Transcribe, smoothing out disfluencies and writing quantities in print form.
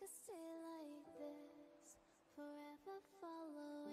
could stay like this, forever following.